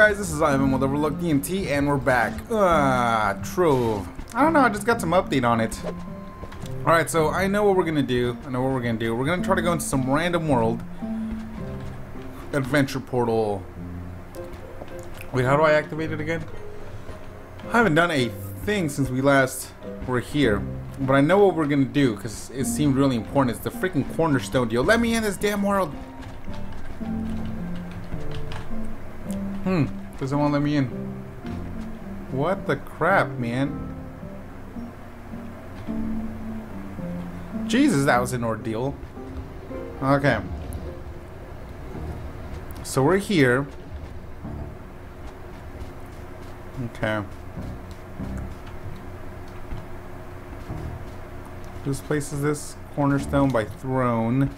guys, this is Ivan with OverlookeDEnT, and we're back. Trove. I don't know, I just got some update on it. Alright, so I know what we're gonna do. We're gonna try to go into some random world. Adventure portal. Wait, how do I activate it again? I haven't done a thing since we last were here. But I know what we're gonna do, because it seemed really important. It's the freaking cornerstone deal. Let me in this damn world! Doesn't want to let me in. What the crap, man? Jesus, that was an ordeal. Okay. So we're here. Okay. Whose place is this? Cornerstone by throne.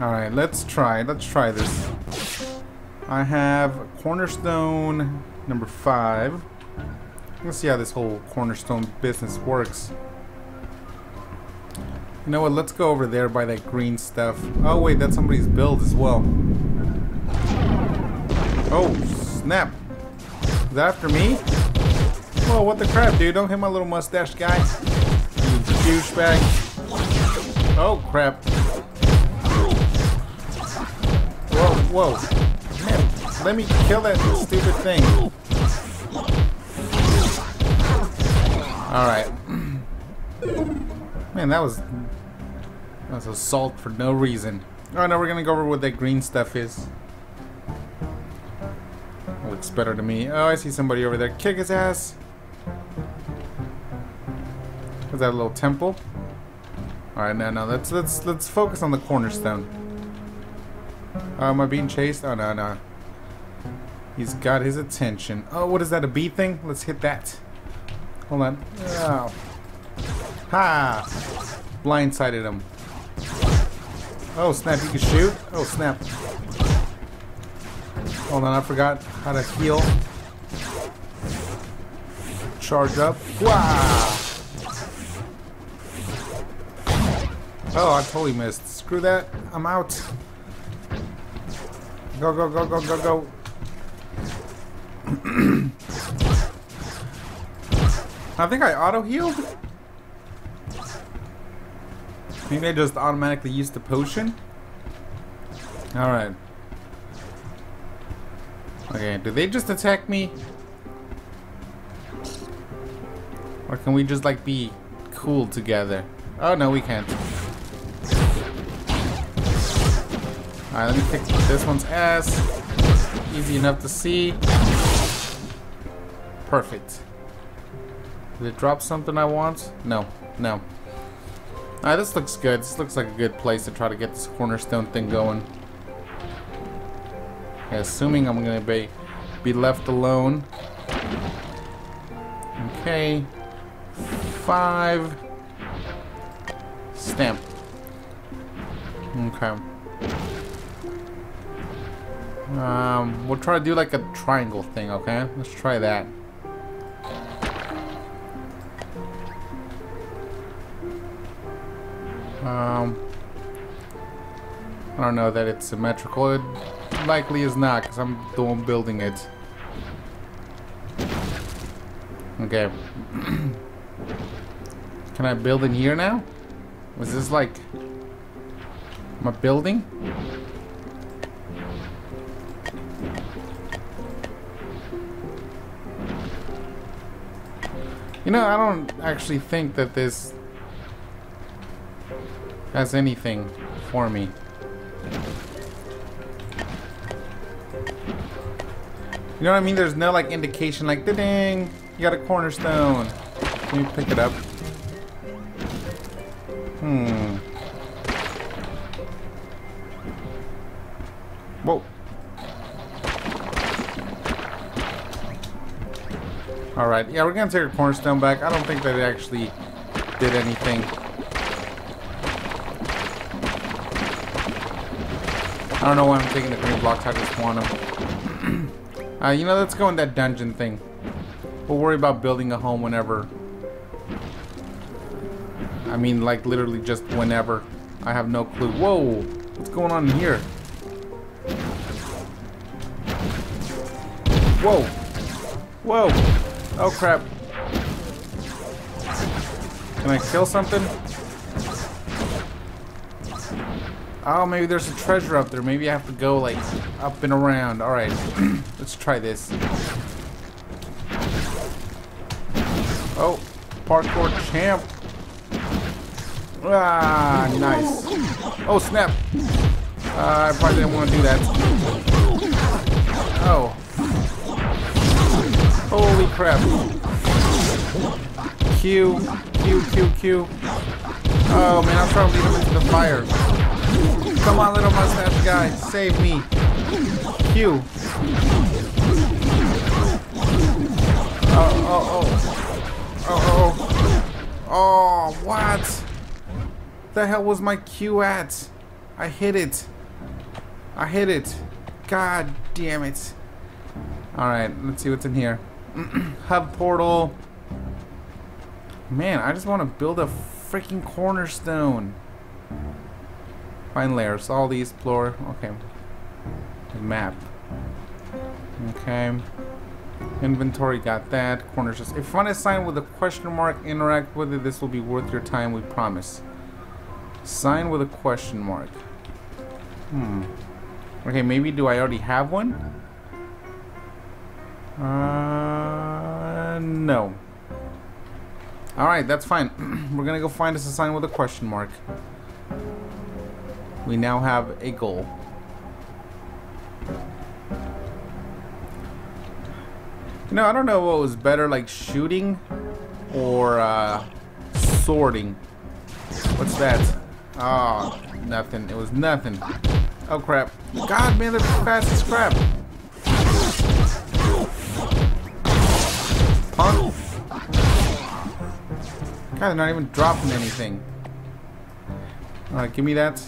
Alright, let's try this. I have cornerstone number 5. Let's see how this whole cornerstone business works. You know what, let's go over there by that green stuff. Oh wait, that's somebody's build as well. Oh snap, is that after me? Whoa, what the crap, dude, don't hit my little mustache guy, you douchebag. Oh crap. Whoa, whoa. Let me kill that stupid thing. Alright. Man, that was assault for no reason. Alright, now we're gonna go over what that green stuff is. Looks better to me. Oh, I see somebody over there. Kick his ass. Is that a little temple? Alright, no, let's focus on the cornerstone. Am I being chased? Oh no. He's got his attention. Oh, what is that, a bee thing? Let's hit that. Hold on. Oh. Ha! Blindsided him. Oh, snap, you can shoot? Oh, snap. Hold on, I forgot how to heal. Charge up. Wow! Oh, I totally missed. Screw that. I'm out. Go, go, go, go, go, go. I think I auto-healed? Maybe I just automatically used the potion? Alright. Okay, do they just attack me? Or can we just, like, be cool together? Oh, no, we can't. Alright, let me pick this one's ass. Easy enough to see. Perfect. Did it drop something I want? No. No. Alright, this looks good. This looks like a good place to try to get this cornerstone thing going. Okay, assuming I'm gonna be left alone. Okay. 5. Stamp. Okay. We'll try to do like a triangle thing, okay? Let's try that. I don't know that it's symmetrical. It likely is not, because I'm the one building it. Okay. Can I build in here now? Was this like my building? You know, I don't actually think that this has anything for me. You know what I mean? There's no like indication like da-ding, you got a cornerstone. Can you pick it up? Whoa. Alright, yeah, we're gonna take our cornerstone back. I don't think that it actually did anything. I don't know why I'm taking the green blocks, I just want them. You know, let's go in that dungeon thing. We'll worry about building a home whenever. I mean, like, literally just whenever. I have no clue. Whoa! What's going on in here? Whoa. Whoa. Oh, crap. Can I kill something? Oh, maybe there's a treasure up there. Maybe I have to go, like, up and around. Alright. Let's try this. Oh. Parkour champ. Ah, nice. Oh, snap. I probably didn't want to do that. Oh. Holy crap. Q. Q, Q, Q. Oh, man, I'm trying to lead him into the fire. Come on, little mustache guy. Save me. Q. Oh, oh, oh. Oh, oh. Oh, what? The hell was my Q at? I hit it. I hit it. God damn it. Alright, let's see what's in here. Hub portal. Man, I just want to build a freaking cornerstone. Find layers. All these explore. Okay. Map. Okay. Inventory, got that. Corners. Just if find a sign with a question mark, interact with it. This will be worth your time, we promise. Sign with a question mark. Okay, maybe do I already have one? No. Alright, that's fine. We're gonna go find us a sign with a question mark. We now have a goal. You know, I don't know what was better, like shooting or sorting. What's that? Oh, nothing. It was nothing. Oh, crap. God, man, that's fast as crap. Punk. God, they're not even dropping anything. Alright, give me that.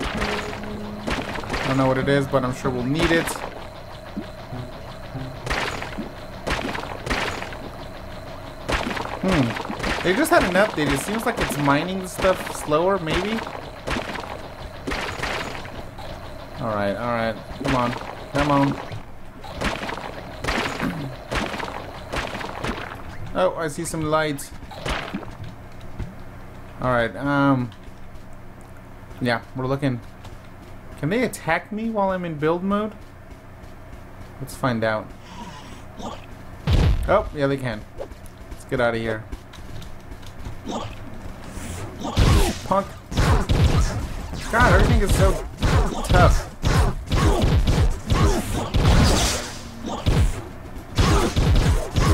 I don't know what it is, but I'm sure we'll need it. They just had an update. It seems like it's mining stuff slower, maybe? Alright, alright. Come on. Come on. Oh, I see some lights. Alright, yeah, we're looking. Can they attack me while I'm in build mode? Let's find out. Oh, yeah, they can. Let's get out of here. Punk. God, everything is so tough.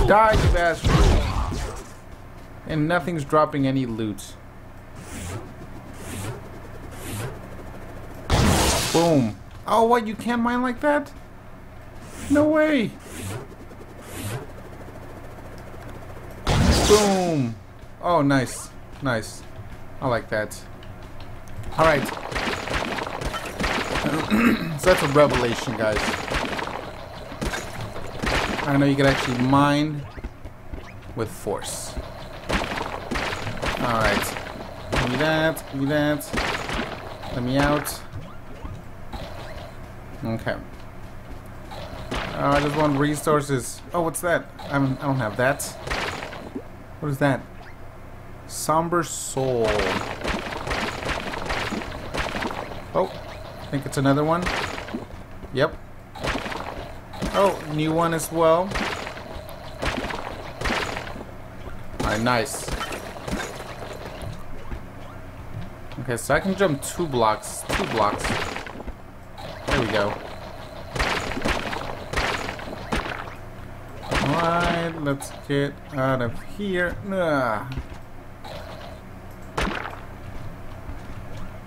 Die, you bastard. And nothing's dropping any loot. Boom. Oh, what? You can't mine like that? No way. Boom. Oh, nice. Nice. I like that. Alright. So that's a revelation, guys. I know you can actually mine with force. Alright. Give me that. Give me that. Let me out. Okay. I just want resources. Oh, what's that? I don't have that. What is that? Somber Soul. Oh, I think it's another one. Yep. Oh, new one as well. Alright, nice. Okay, so I can jump 2 blocks. 2 blocks. There we go. Alright, let's get out of here. Ugh.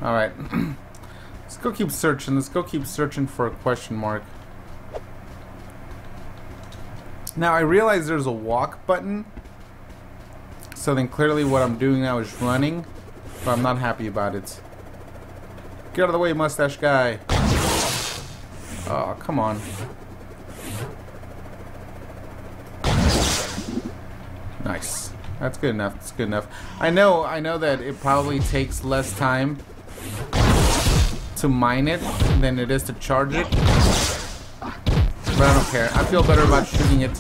Alright, let's go keep searching. Let's go keep searching for a question mark. Now, I realize there's a walk button. So then clearly what I'm doing now is running. But I'm not happy about it. Get out of the way, mustache guy. Oh, come on. Nice. That's good enough. That's good enough. I know that it probably takes less time to mine it than it is to charge it. but I don't care. I feel better about shooting it.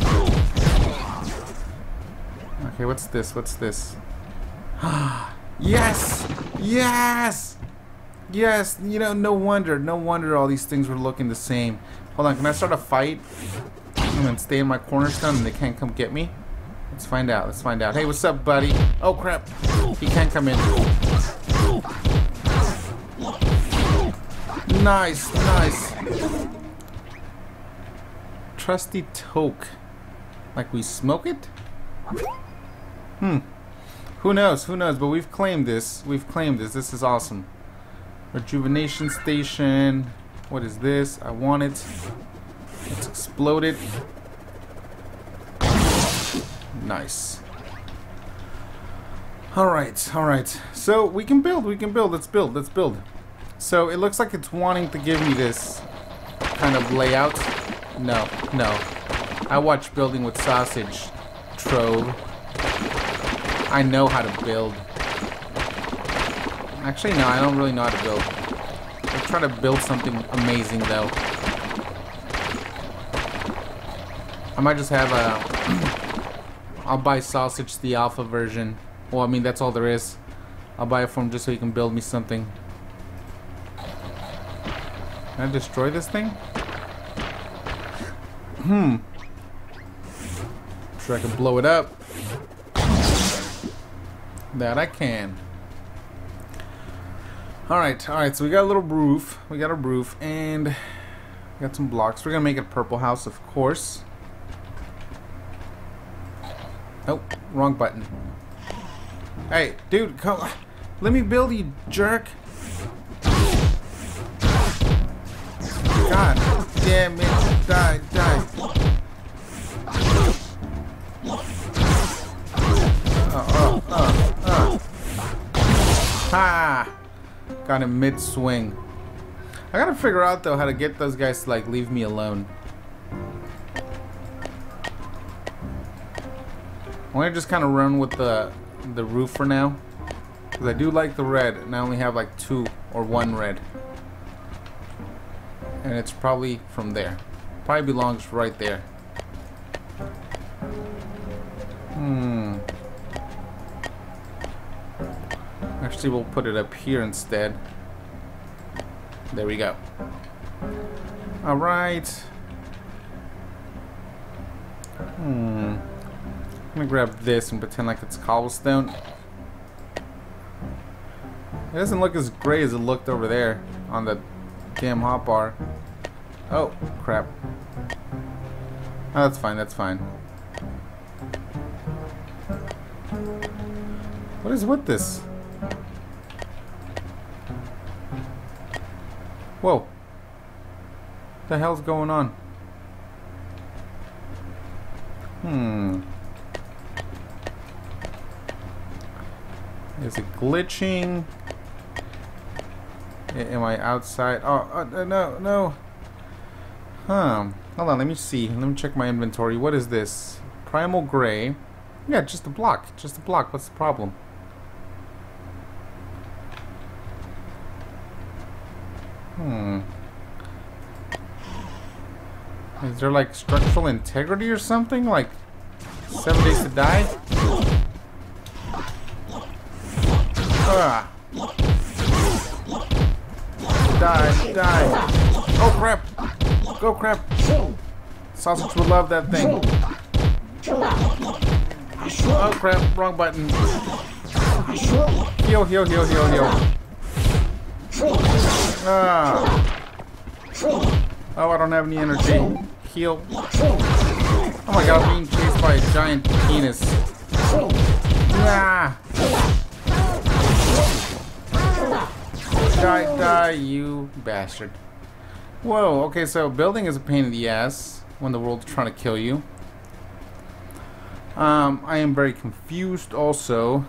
Okay, what's this? What's this? Yes! Yes! Yes! You know, no wonder. No wonder all these things were looking the same. Hold on, can I start a fight? I'm gonna stay in my cornerstone and they can't come get me? Let's find out. Let's find out. Hey, what's up, buddy? Oh, crap. He can't come in. Nice. Nice. Trusty toke. Like we smoke it? Who knows? Who knows? But we've claimed this. We've claimed this. This is awesome. Rejuvenation station. What is this? I want it. Let's explode it. Nice. Alright, alright. So we can build, let's build, So it looks like it's wanting to give me this kind of layout. No, no. I watch Building with Sausage, Trove. I know how to build. Actually, no, I don't really know how to build. I'll try to build something amazing, though. I might just have a... I'll buy Sausage, the alpha version. Well, I mean, that's all there is. I'll buy it for him just so he can build me something. Can I destroy this thing? Sure, I can blow it up. That I can. Alright, alright, so we got a little roof. We got a roof, and we got some blocks. We're gonna make it a purple house, of course. Nope, wrong button. Hey, dude, come. Let me build, you jerk. God damn it. Die, die. Ha! Got him mid-swing. I gotta figure out, though, how to get those guys to, like, leave me alone. I'm gonna just kind of run with the roof for now, because I do like the red, and I only have like 2 or 1 red, and it's probably from there. Probably belongs right there. Actually, we'll put it up here instead. There we go. All right. I'm gonna grab this and pretend like it's cobblestone. It doesn't look as gray as it looked over there on the damn hot bar. Oh, crap. Oh, that's fine, that's fine. What is with this? Whoa. What the hell's going on? Is it glitching? Am I outside? Oh, no, no. Hold on, let me see. Let me check my inventory. What is this? Primal gray. Yeah, just a block. Just a block. What's the problem? Is there like structural integrity or something? Like 7 days to die? Die, die. Oh crap. Go crap. Sausage would love that thing. Oh crap, wrong button. Heal, heal, heal, heal, heal. Oh, I don't have any energy. Heal. Oh my god, I'm being chased by a giant penis. Die, die, you bastard. Whoa, okay, so building is a pain in the ass when the world's trying to kill you. I am very confused also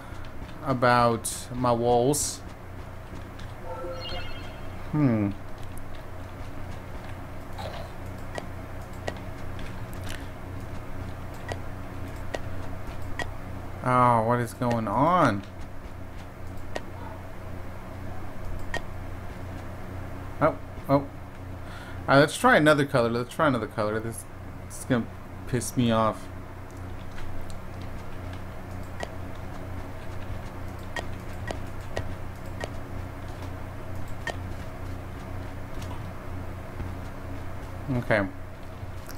about my walls. Oh, what is going on? Oh, Alright, let's try another color. Let's try another color. This is gonna piss me off. Okay,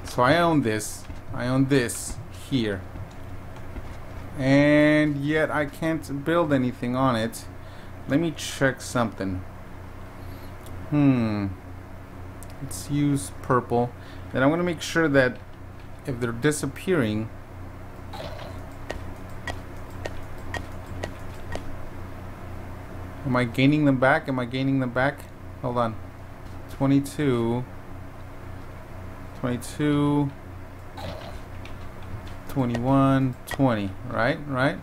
so I own this. I own this here, and yet I can't build anything on it. Let me check something. Let's use purple. Then I want to make sure that if they're disappearing, am I gaining them back? Am I gaining them back? Hold on. 22. 22, 21, 20, right?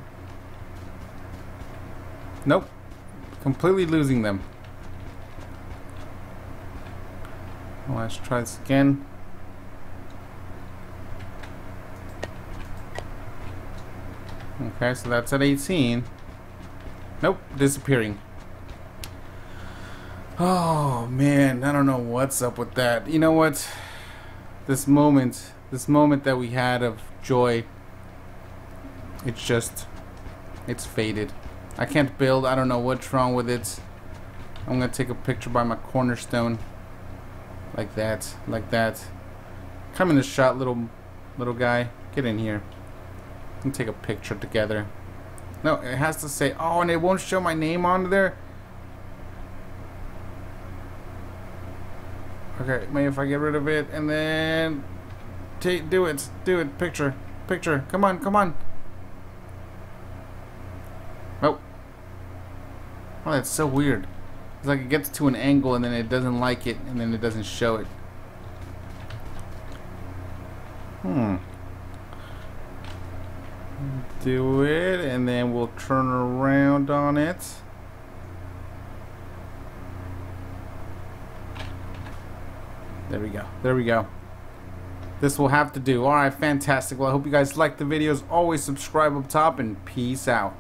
Nope, completely losing them. Well, let's try this again. Okay, so that's at 18. Nope, disappearing. Oh man, I don't know what's up with that. You know what? This moment that we had of joy, it's faded. I can't build. I don't know what's wrong with it. I'm gonna take a picture by my cornerstone, like that. Come in the shot, little guy. Get in here and take a picture together. No, it has to say. Oh, and it won't show my name on there. Okay, maybe if I get rid of it and then do it. Picture. Come on. Oh, that's so weird. It's like it gets to an angle and then it doesn't like it and then it doesn't show it. Do it and then we'll turn around on it. There we go. This will have to do. Alright, fantastic. Well, I hope you guys liked the videos. Always subscribe up top and peace out.